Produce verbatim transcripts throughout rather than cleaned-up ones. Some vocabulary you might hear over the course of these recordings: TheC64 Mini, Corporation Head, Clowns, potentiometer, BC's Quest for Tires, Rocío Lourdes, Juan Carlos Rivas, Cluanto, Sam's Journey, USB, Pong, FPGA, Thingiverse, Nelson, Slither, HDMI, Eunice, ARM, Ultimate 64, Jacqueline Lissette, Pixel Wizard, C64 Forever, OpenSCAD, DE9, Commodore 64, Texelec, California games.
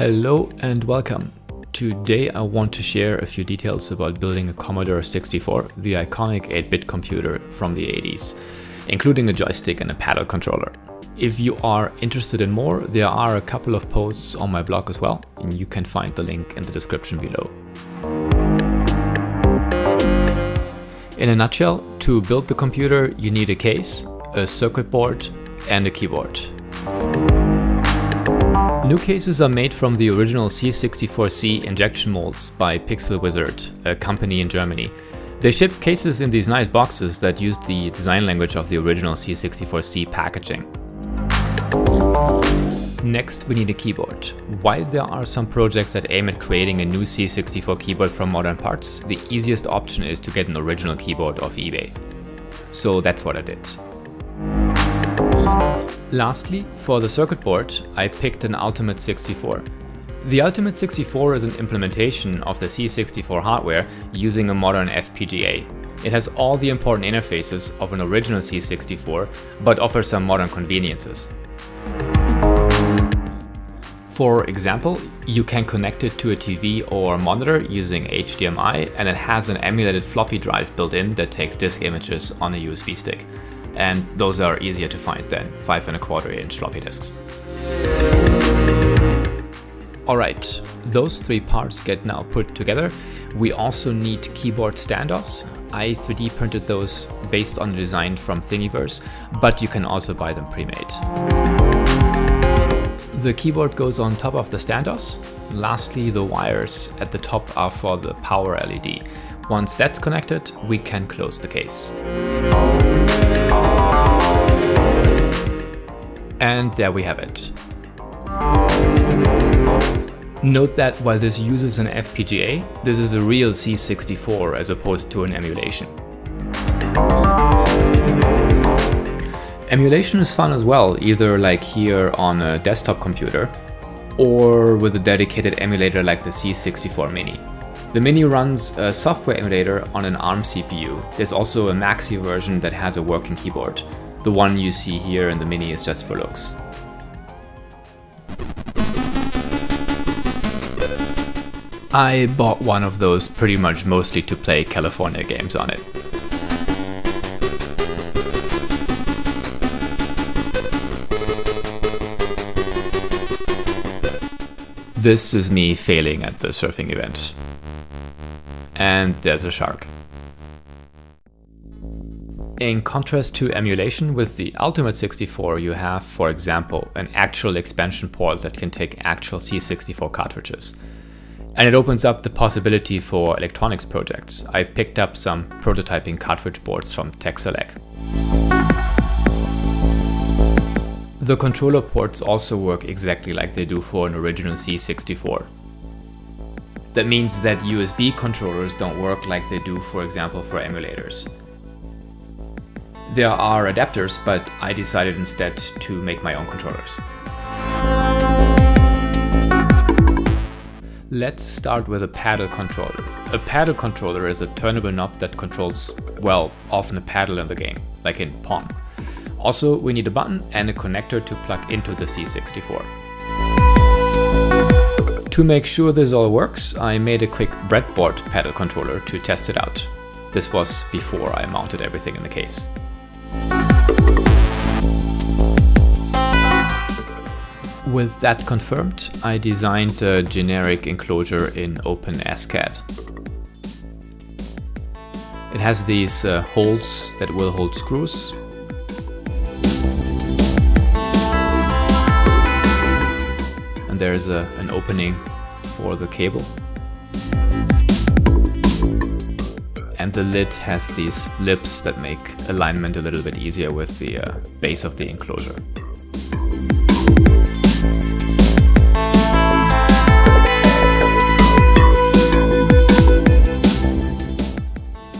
Hello and welcome. Today I want to share a few details about building a Commodore sixty-four, the iconic eight bit computer from the eighties, including a joystick and a paddle controller. If you are interested in more, there are a couple of posts on my blog as well, and you can find the link in the description below. In a nutshell, to build the computer you need a case, a circuit board and a keyboard. New cases are made from the original C sixty-four C injection molds by Pixel Wizard, a company in Germany. They ship cases in these nice boxes that use the design language of the original C sixty-four C packaging. Next, we need a keyboard. While there are some projects that aim at creating a new C sixty-four keyboard from modern parts, the easiest option is to get an original keyboard off eBay. So that's what I did. Lastly, for the circuit board, I picked an Ultimate sixty-four. The Ultimate sixty-four is an implementation of the C sixty-four hardware using a modern F P G A. It has all the important interfaces of an original C sixty-four, but offers some modern conveniences. For example, you can connect it to a T V or monitor using H D M I, and it has an emulated floppy drive built in that takes disk images on a U S B stick. And those are easier to find than five and a quarter inch floppy disks. Alright, those three parts get now put together. We also need keyboard standoffs. I three D printed those based on the design from Thingiverse, but you can also buy them pre-made. The keyboard goes on top of the standoffs. Lastly, the wires at the top are for the power L E D. Once that's connected, we can close the case. And there we have it. Note that while this uses an F P G A, this is a real C sixty-four as opposed to an emulation. Emulation is fun as well, either like here on a desktop computer or with a dedicated emulator like the C sixty-four Mini. The Mini runs a software emulator on an ARM C P U. There's also a Maxi version that has a working keyboard. The one you see here in the Mini is just for looks. I bought one of those pretty much mostly to play California games on it. This is me failing at the surfing event. And there's a shark. In contrast to emulation, with the Ultimate sixty-four you have, for example, an actual expansion port that can take actual C sixty-four cartridges. And it opens up the possibility for electronics projects. I picked up some prototyping cartridge boards from Texelec. The controller ports also work exactly like they do for an original C sixty-four. That means that U S B controllers don't work like they do, for example, for emulators. There are adapters, but I decided instead to make my own controllers. Let's start with a paddle controller. A paddle controller is a turnable knob that controls, well, often a paddle in the game, like in Pong. Also, we need a button and a connector to plug into the C sixty-four. To make sure this all works, I made a quick breadboard paddle controller to test it out. This was before I mounted everything in the case. With that confirmed, I designed a generic enclosure in OpenSCAD. It has these uh, holes that will hold screws. And there's a, an opening for the cable. And the lid has these lips that make alignment a little bit easier with the uh, base of the enclosure.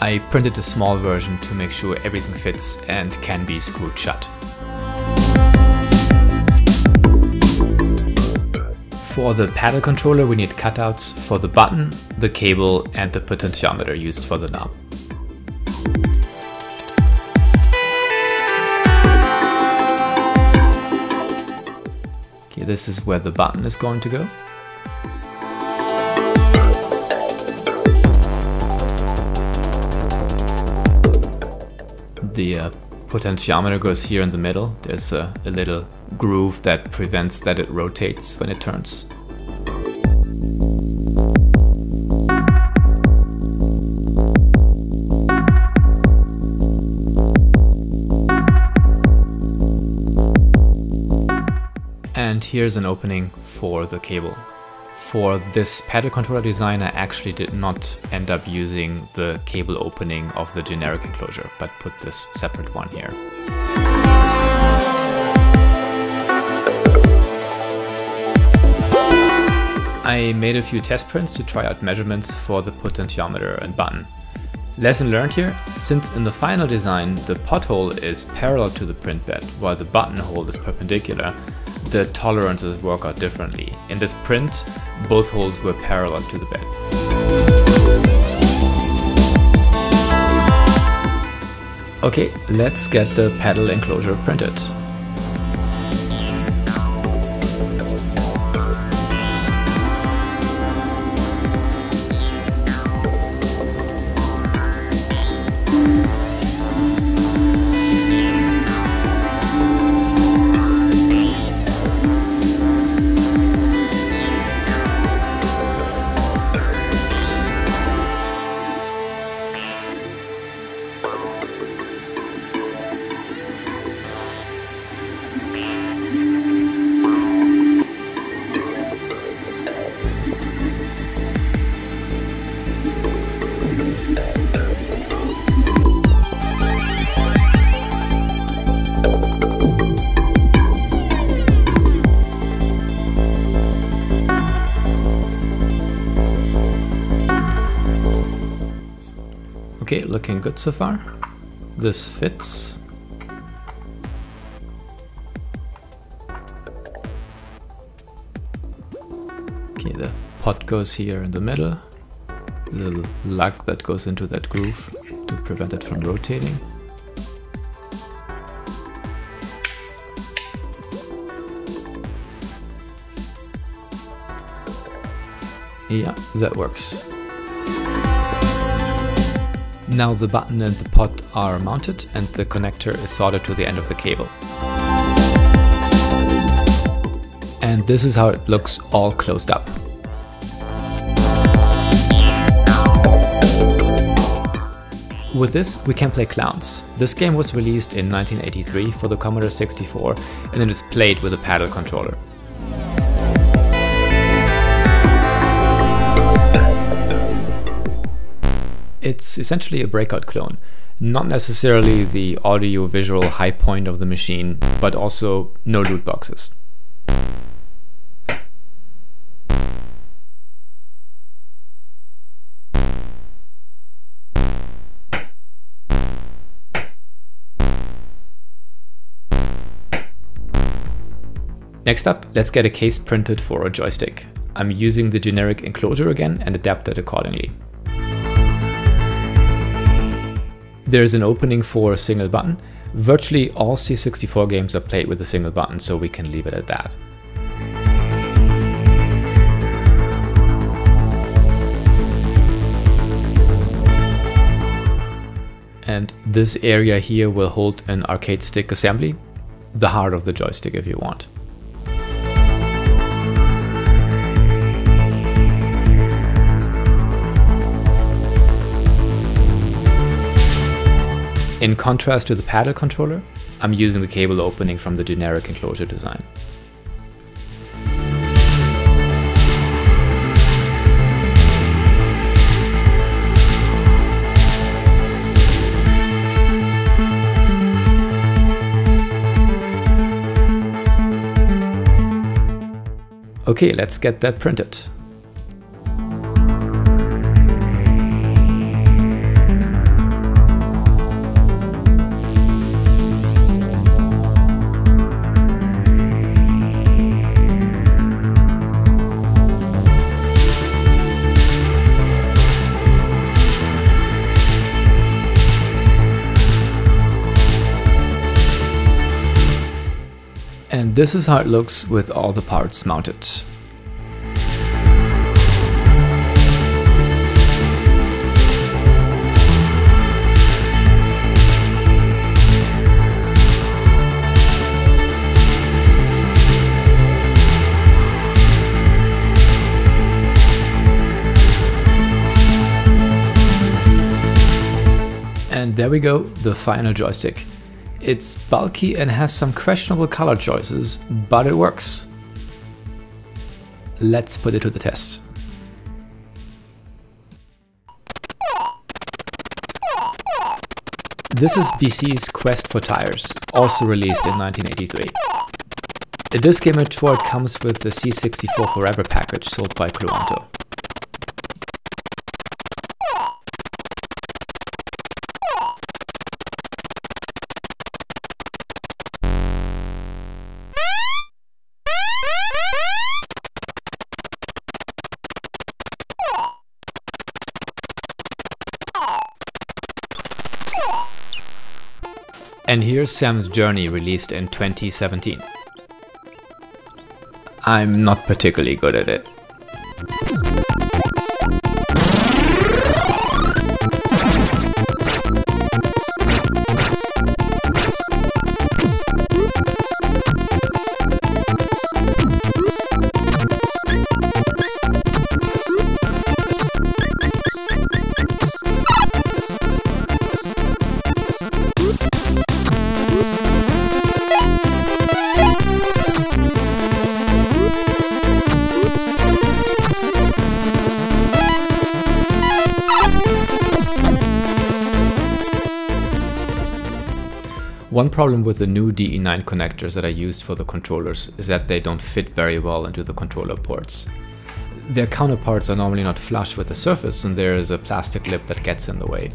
I printed a small version to make sure everything fits and can be screwed shut. For the paddle controller, we need cutouts for the button, the cable, and the potentiometer used for the knob. Okay, this is where the button is going to go. the uh, potentiometer goes here in the middle. There's a, a little groove that prevents that it rotates when it turns. And here's an opening for the cable. For this pedal controller design, I actually did not end up using the cable opening of the generic enclosure, but put this separate one here. I made a few test prints to try out measurements for the potentiometer and button. Lesson learned here, since in the final design the pothole is parallel to the print bed while the button hole is perpendicular, the tolerances work out differently. In this print, both holes were parallel to the bed. Okay, let's get the pedal enclosure printed. Okay, looking good so far. This fits. Okay, the pot goes here in the middle. Little lug that goes into that groove to prevent it from rotating. Yeah, that works. Now the button and the pot are mounted and the connector is soldered to the end of the cable. And this is how it looks all closed up. With this, we can play Clowns. This game was released in nineteen eighty-three for the Commodore sixty-four and it is played with a paddle controller. It's essentially a breakout clone, not necessarily the audio-visual high point of the machine, but also no loot boxes. Next up, let's get a case printed for a joystick. I'm using the generic enclosure again and adapt it accordingly. There's an opening for a single button. Virtually all C sixty-four games are played with a single button, so we can leave it at that. And this area here will hold an arcade stick assembly, the heart of the joystick if you want. In contrast to the paddle controller, I'm using the cable opening from the generic enclosure design. Okay, let's get that printed. And this is how it looks with all the parts mounted. there we go, the final joystick. It's bulky and has some questionable color choices, but it works. Let's put it to the test. This is B C's Quest for Tires, also released in nineteen eighty-three. In this game it comes with the C sixty-four Forever package sold by Cluanto. And here's Sam's Journey, released in twenty seventeen. I'm not particularly good at it. One problem with the new D E nine connectors that I used for the controllers is that they don't fit very well into the controller ports. Their counterparts are normally not flush with the surface, and there is a plastic lip that gets in the way.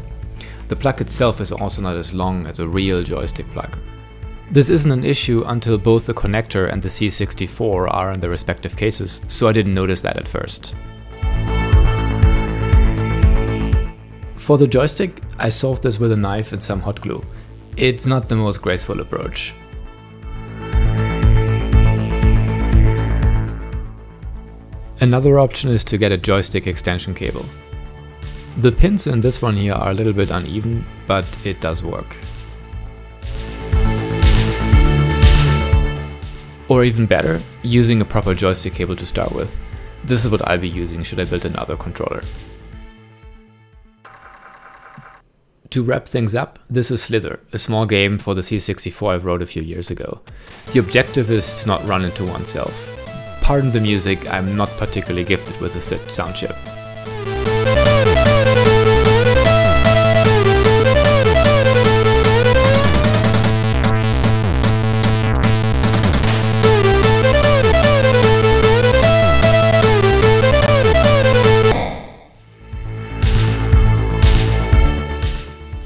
The plug itself is also not as long as a real joystick plug. This isn't an issue until both the connector and the C sixty-four are in their respective cases, so I didn't notice that at first. For the joystick, I solved this with a knife and some hot glue. It's not the most graceful approach. Another option is to get a joystick extension cable. The pins in this one here are a little bit uneven, but it does work. Or even better, using a proper joystick cable to start with. This is what I'll be using should I build another controller. To wrap things up, this is Slither, a small game for the C sixty-four I wrote a few years ago. The objective is to not run into oneself. Pardon the music, I'm not particularly gifted with a sound chip.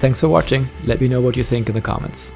Thanks for watching, let me know what you think in the comments.